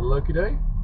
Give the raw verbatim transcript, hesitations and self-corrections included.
a lucky day.